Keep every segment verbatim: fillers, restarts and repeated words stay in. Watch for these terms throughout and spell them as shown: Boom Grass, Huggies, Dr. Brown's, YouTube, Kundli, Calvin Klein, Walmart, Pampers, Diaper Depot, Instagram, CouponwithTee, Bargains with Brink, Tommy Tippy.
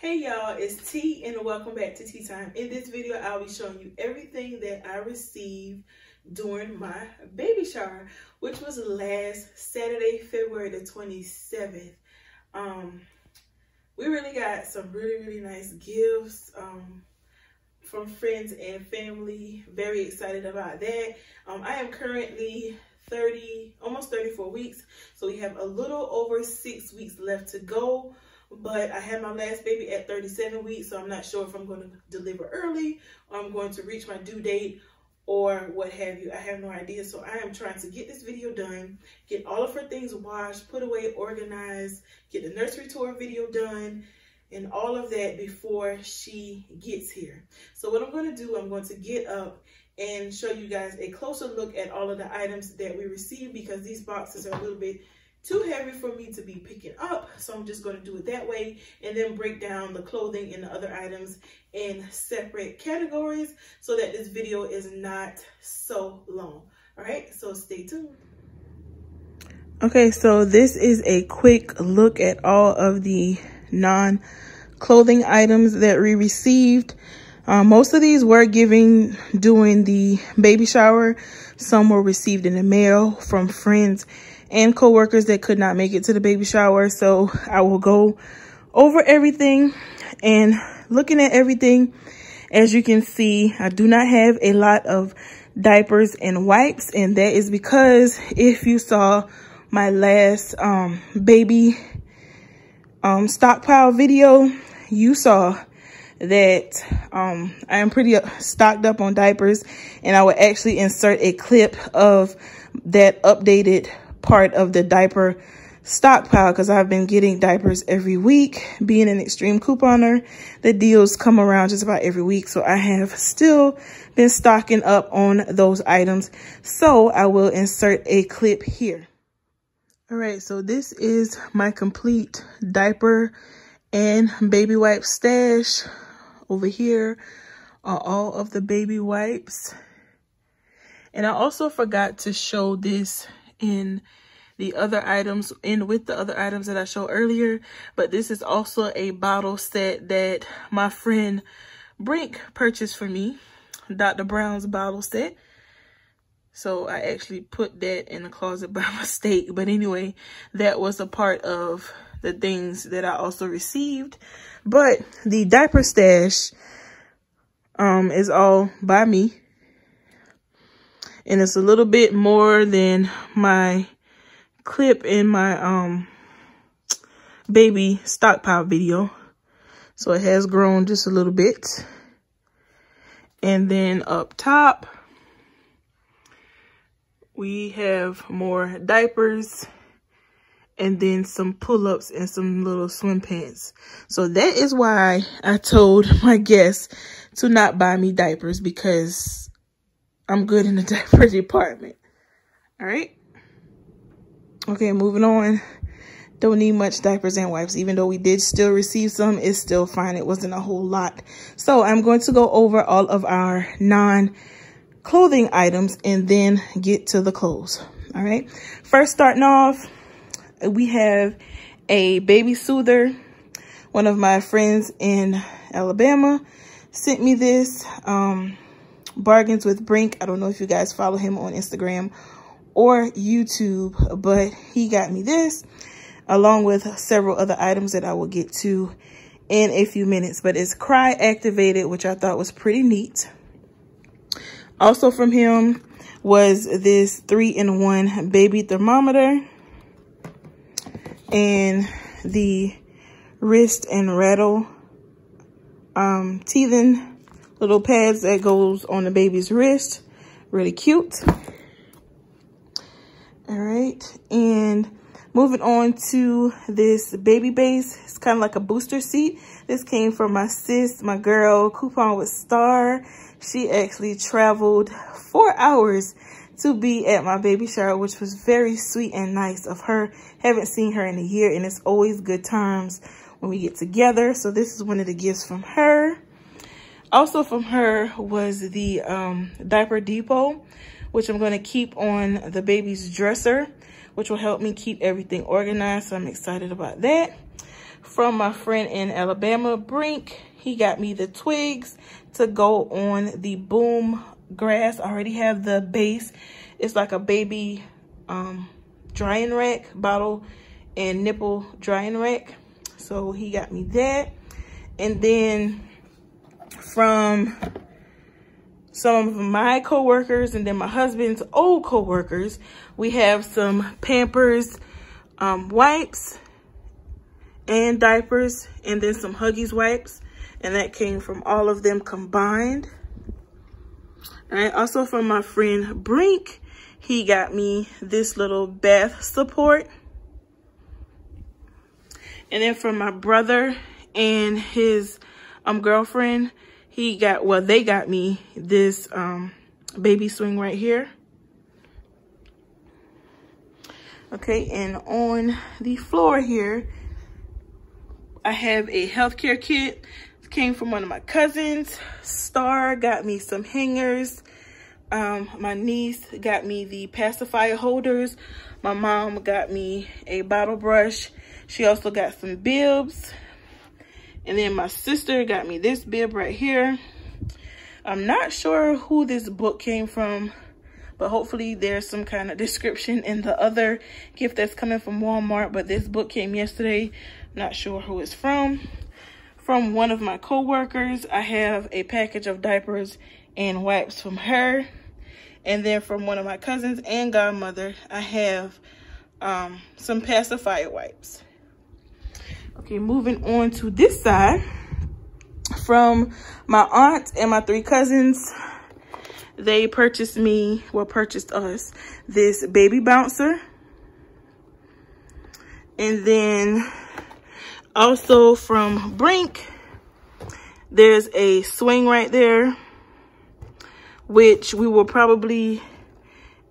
Hey y'all, it's T and welcome back to Tea Time. In this video, I'll be showing you everything that I received during my baby shower, which was last Saturday, February the twenty-seventh. Um, we really got some really, really nice gifts um, from friends and family. Very excited about that. Um, I am currently thirty, almost thirty-four weeks. So we have a little over six weeks left to go. But I had my last baby at thirty-seven weeks, so I'm not sure if I'm going to deliver early, or I'm going to reach my due date, or what have you. I have no idea, so I am trying to get this video done, get all of her things washed, put away, organized, get the nursery tour video done, and all of that before she gets here. So what I'm going to do, I'm going to get up and show you guys a closer look at all of the items that we received, because these boxes are a little bit too heavy for me to be picking up, so I'm just going to do it that way and then break down the clothing and the other items in separate categories so that this video is not so long. All right, so stay tuned. Okay, so this is a quick look at all of the non-clothing items that we received. Uh, most of these were given during the baby shower. Some were received in the mail from friends and co-workers that could not make it to the baby shower. So I will go over everything, and looking at everything, as you can see, I do not have a lot of diapers and wipes, and that is because if you saw my last um, baby um, stockpile video, you saw that um, I am pretty stocked up on diapers, and I will actually insert a clip of that updated part of the diaper stockpile, because I've been getting diapers every week. Being an extreme couponer, the deals come around just about every week, so I have still been stocking up on those items, so I will insert a clip here. All right, so this is my complete diaper and baby wipe stash. Over here are all of the baby wipes, and I also forgot to show this in the other items, in with the other items that I showed earlier, but this is also a bottle set that my friend Brink purchased for me, Doctor Brown's bottle set. So I actually put that in the closet by mistake, but anyway, that was a part of the things that I also received. But the diaper stash um, is all by me, and it's a little bit more than my clip in my um, baby stockpile video. So it has grown just a little bit. And then up top, we have more diapers, and then some pull-ups and some little swim pants. So that is why I told my guests to not buy me diapers, because I'm good in the diaper department. All right. Okay, moving on. Don't need much diapers and wipes. Even though we did still receive some, it's still fine. It wasn't a whole lot. So I'm going to go over all of our non-clothing items and then get to the clothes. All right. First, starting off, we have a baby soother. One of my friends in Alabama sent me this. Um... Bargains with Brink. I don't know if you guys follow him on Instagram or YouTube, but he got me this along with several other items that I will get to in a few minutes. But it's cry activated, which I thought was pretty neat. Also from him was this three in one baby thermometer and the wrist and rattle um, teething little pads that goes on the baby's wrist. Really cute. All right, and moving on to this baby base. It's kind of like a booster seat. This came from my sis, my girl, Coupon with Star. She actually traveled four hours to be at my baby shower, which was very sweet and nice of her. Haven't seen her in a year, and it's always good times when we get together. So this is one of the gifts from her. Also from her was the um, Diaper Depot, which I'm going to keep on the baby's dresser, which will help me keep everything organized. So I'm excited about that. from my friend in Alabama, Brink. He got me the twigs to go on the Boom Grass. I already have the base. It's like a baby um, drying rack, bottle and nipple drying rack. So he got me that. And then from some of my coworkers and then my husband's old coworkers, we have some Pampers um, wipes and diapers, and then some Huggies wipes. And that came from all of them combined. All right, also from my friend Brink, he got me this little bath support. And then from my brother and his um, girlfriend, he got, well, they got me this um, baby swing right here. Okay, and on the floor here, I have a healthcare kit. It came from one of my cousins. Star got me some hangers. Um, my niece got me the pacifier holders. My mom got me a bottle brush. She also got some bibs. And then my sister got me this bib right here. I'm not sure who this book came from, but hopefully there's some kind of description in the other gift that's coming from Walmart. But this book came yesterday. Not sure who it's from. From one of my coworkers, I have a package of diapers and wipes from her. And then from one of my cousins and godmother, I have um, some pacifier wipes. Okay, moving on to this side. From my aunt and my three cousins, they purchased me, well, purchased us this baby bouncer. And then also from Brink, there's a swing right there, which we will probably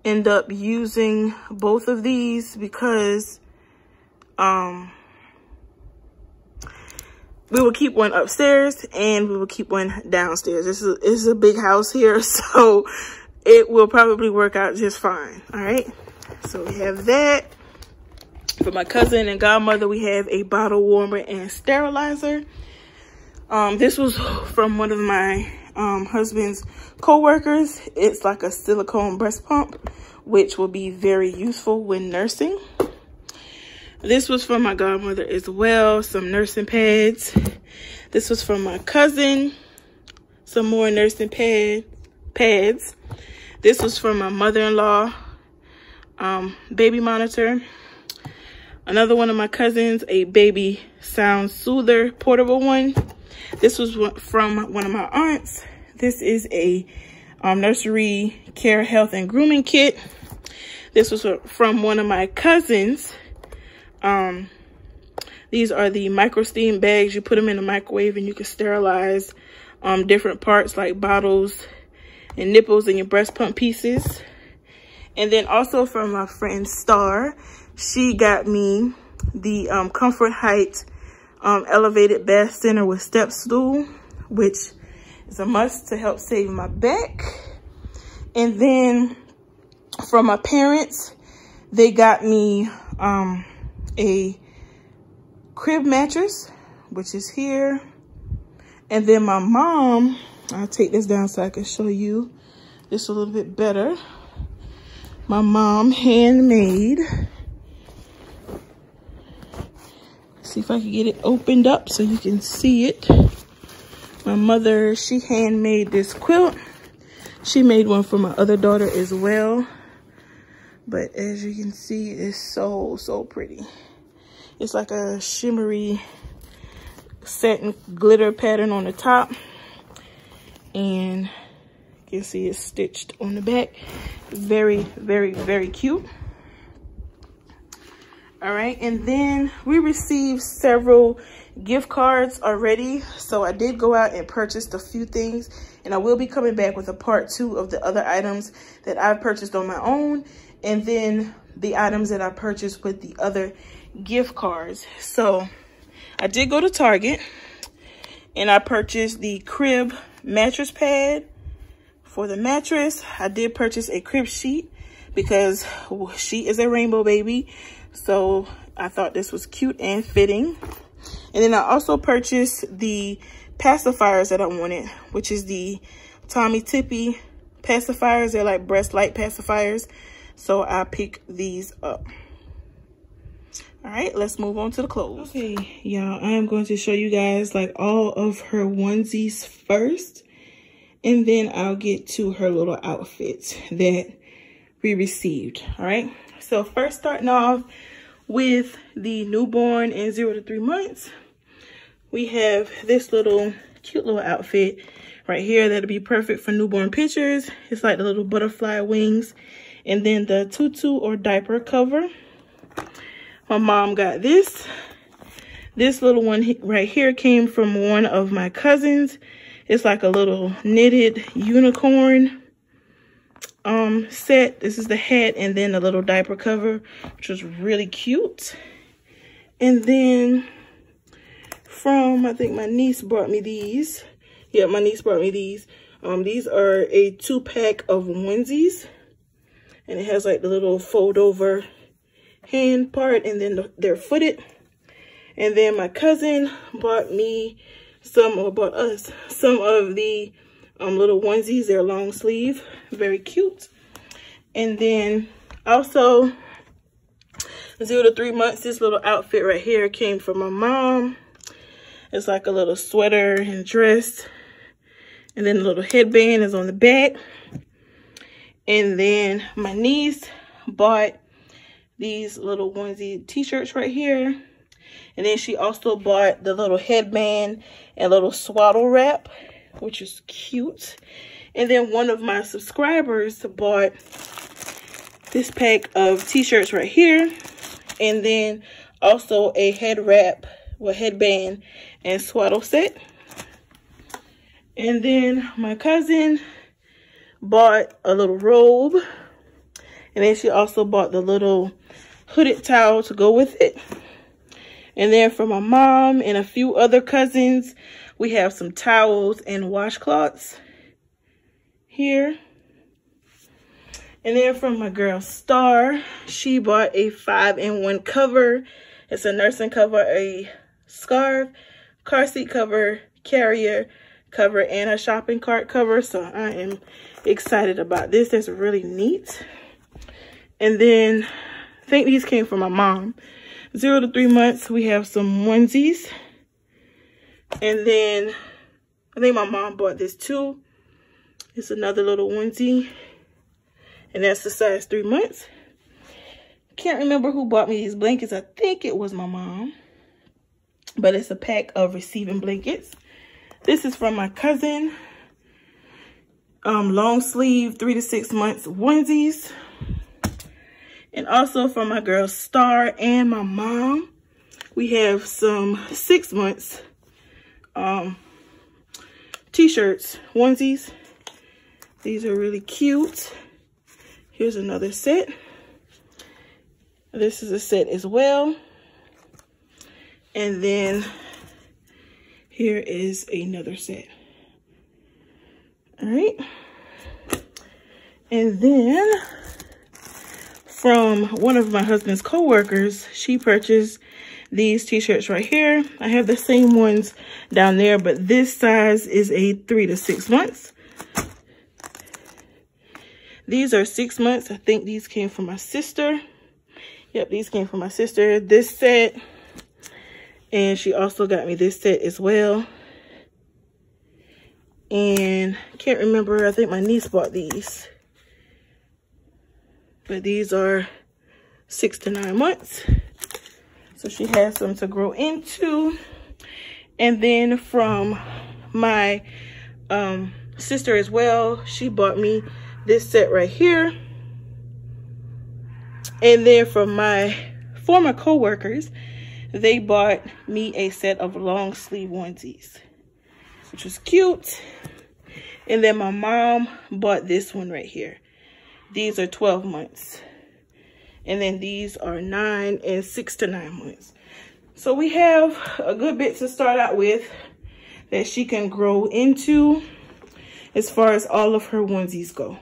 end up using both of these because um, we will keep one upstairs and we will keep one downstairs. This is, this is a big house here, so it will probably work out just fine. All right, so we have that. For my cousin and godmother, we have a bottle warmer and sterilizer. Um, this was from one of my um, husband's co-workers. It's like a silicone breast pump, which will be very useful when nursing. This was from my godmother as well, some nursing pads. This was from my cousin, some more nursing pad pads. This was from my mother-in-law, um, baby monitor. Another one of my cousins, a baby sound soother, portable one. This was from one of my aunts. This is a um, nursery care, health, and grooming kit. This was from one of my cousins. Um, these are the micro steam bags. You put them in the microwave and you can sterilize um, different parts like bottles and nipples and your breast pump pieces. And then also from my friend Star, she got me the um, Comfort Height um, elevated bath center with step stool, which is a must to help save my back. And then from my parents, they got me um, a crib mattress, which is here. And then my mom, I'll take this down so I can show you this a little bit better. My mom handmade. See if I can get it opened up so you can see it. My mother, she handmade this quilt. She made one for my other daughter as well. But as you can see, it's so, so pretty. It's like a shimmery satin glitter pattern on the top. And you can see it's stitched on the back. Very, very, very cute. All right, and then we received several gift cards already. So I did go out and purchased a few things, and I will be coming back with a part two of the other items that I've purchased on my own, and then the items that I purchased with the other gift cards. So I did go to Target, and I purchased the crib mattress pad for the mattress. I did purchase a crib sheet because she is a rainbow baby. So I thought this was cute and fitting. And then I also purchased the pacifiers that I wanted, which is the Tommy Tippy pacifiers. They're like breast light pacifiers. So I picked these up. All right, let's move on to the clothes. Okay, y'all, I am going to show you guys like all of her onesies first, and then I'll get to her little outfits that we received. All right, so first starting off with the newborn and zero to three months, we have this little cute little outfit right here that'll be perfect for newborn pictures. It's like the little butterfly wings and then the tutu or diaper cover. My mom got this. This little one right here came from one of my cousins. It's like a little knitted unicorn um, set. This is the hat and then the little diaper cover, which was really cute. And then from, I think my niece brought me these. Yeah, my niece brought me these. Um, these are a two pack of onesies. And it has like the little fold over hand part, and then the, they're footed. And then my cousin bought me some, or bought us some of the um, little onesies. They're long sleeve, very cute. And then also zero to three months, this little outfit right here came from my mom. It's like a little sweater and dress, and then the little headband is on the back. And then my niece bought these little onesie t-shirts right here. And then she also bought the little headband and little swaddle wrap, which is cute. And then one of my subscribers bought this pack of t-shirts right here. And then also a head wrap with headband and swaddle set. And then my cousin bought a little robe. And then she also bought the little hooded towel to go with it. And then for my mom and a few other cousins, we have some towels and washcloths here. And then from my girl Star, she bought a five in one cover. It's a nursing cover, a scarf, car seat cover, carrier cover, and a shopping cart cover. So I am excited about this. That's really neat. And then I think these came from my mom. Zero to three months, we have some onesies. And then I think my mom bought this too. It's another little onesie. And that's the size three months. Can't remember who bought me these blankets. I think it was my mom. But it's a pack of receiving blankets. This is from my cousin. Um, long sleeve, three to six months onesies. And also for my girl Star and my mom, we have some six months um, t-shirts, onesies. These are really cute. Here's another set. This is a set as well. And then here is another set. All right. And then from one of my husband's co-workers, she purchased these t-shirts right here. I have the same ones down there, but this size is a three to six months. These are six months. I think these came from my sister. Yep, these came from my sister. This set, and she also got me this set as well. And can't remember, I think my niece bought these. But these are six to nine months. So she has some to grow into. And then from my um, sister as well, she bought me this set right here. And then from my former co-workers, they bought me a set of long sleeve onesies, which was cute. And then my mom bought this one right here. These are twelve months. And then these are nine and six to nine months. So we have a good bit to start out with that she can grow into as far as all of her onesies go.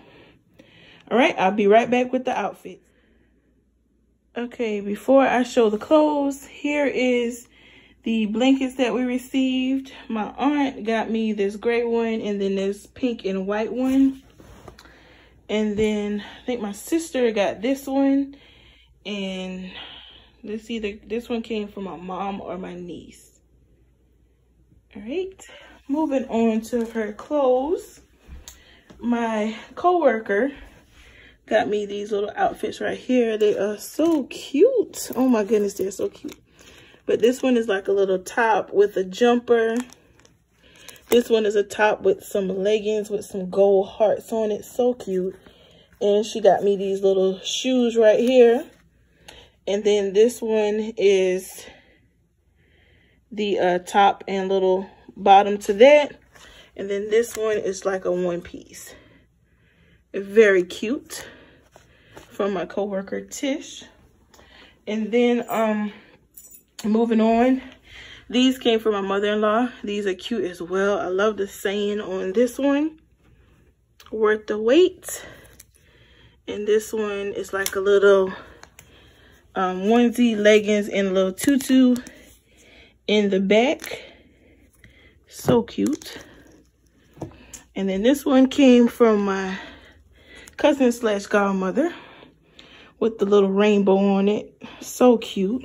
All right, I'll be right back with the outfits. Okay, before I show the clothes, here is the blankets that we received. My aunt got me this gray one and then this pink and white one. And then I think my sister got this one. And this either this one came from my mom or my niece. All right, moving on to her clothes. My coworker got me these little outfits right here. They are so cute. Oh my goodness, they're so cute. But this one is like a little top with a jumper. This one is a top with some leggings with some gold hearts on it. So cute. And she got me these little shoes right here. And then this one is the uh, top and little bottom to that. And then this one is like a one piece. Very cute from my coworker Tish. And then um, moving on, these came from my mother-in-law. These are cute as well. I love the saying on this one, worth the wait. And this one is like a little um, onesie, leggings, and a little tutu in the back. So cute. And then this one came from my cousin slash godmother with the little rainbow on it. So cute.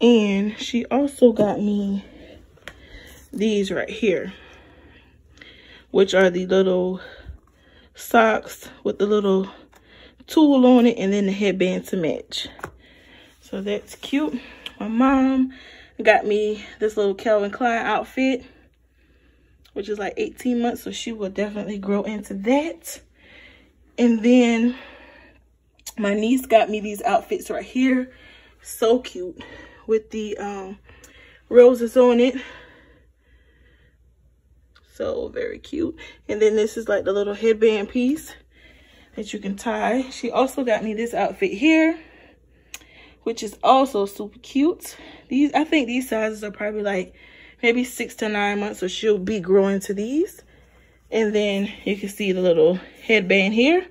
And she also got me these right here, which are the little socks with the little tulle on it and then the headband to match. So that's cute. My mom got me this little Calvin Klein outfit, which is like eighteen months, so she will definitely grow into that. And then my niece got me these outfits right here, so cute, with the um, roses on it. So very cute. And then this is like the little headband piece that you can tie. She also got me this outfit here, which is also super cute. These, I think these sizes are probably like maybe six to nine months, so she'll be growing to these. And then you can see the little headband here.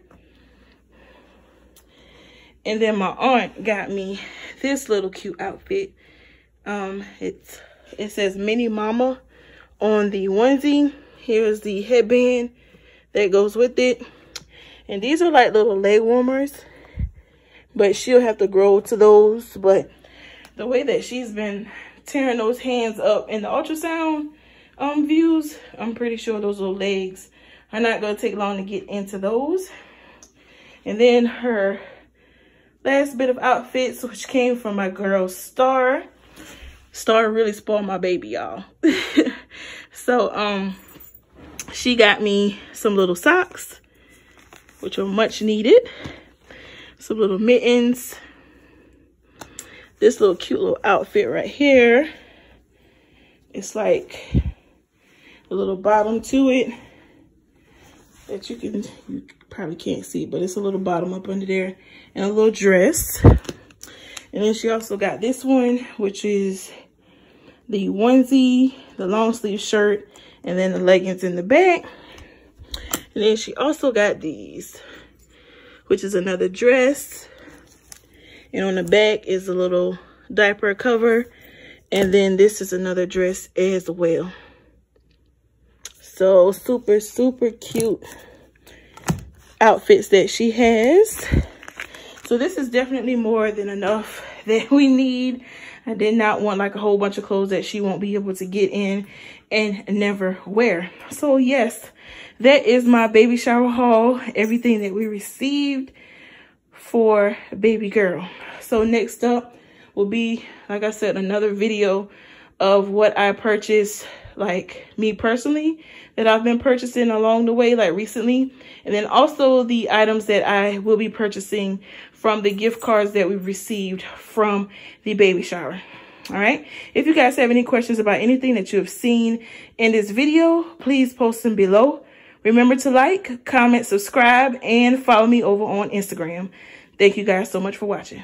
And then my aunt got me this little cute outfit. Um, it's it says Mini Mama on the onesie. Here's the headband that goes with it. And these are like little leg warmers, but she'll have to grow to those. But the way that she's been tearing those hands up in the ultrasound um views, I'm pretty sure those little legs are not going to take long to get into those. And then her last bit of outfits, which came from my girl Star. Star really spoiled my baby, y'all. So um she got me some little socks, which are much needed, some little mittens, this little cute little outfit right here. It's like a little bottom to it that you can, you probably can't see, but it's a little bottom up under there, and a little dress. And then she also got this one, which is the onesie, the long sleeve shirt, and then the leggings in the back. And then she also got these, which is another dress. And on the back is a little diaper cover. And then this is another dress as well. So super, super cute outfits that she has. So this is definitely more than enough that we need. I did not want like a whole bunch of clothes that she won't be able to get in and never wear. So yes, that is my baby shower haul. Everything that we received for baby girl. So next up will be, like I said, another video of what I purchased, like me personally, that I've been purchasing along the way, like recently, and then also the items that I will be purchasing from the gift cards that we received from the baby shower. All right, if you guys have any questions about anything that you have seen in this video, please post them below. Remember to like, comment, subscribe, and follow me over on Instagram. Thank you guys so much for watching.